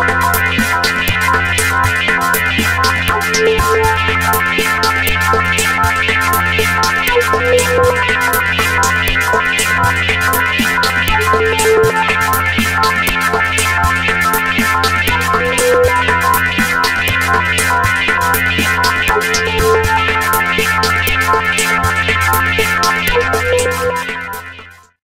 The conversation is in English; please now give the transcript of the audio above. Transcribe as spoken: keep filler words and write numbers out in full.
I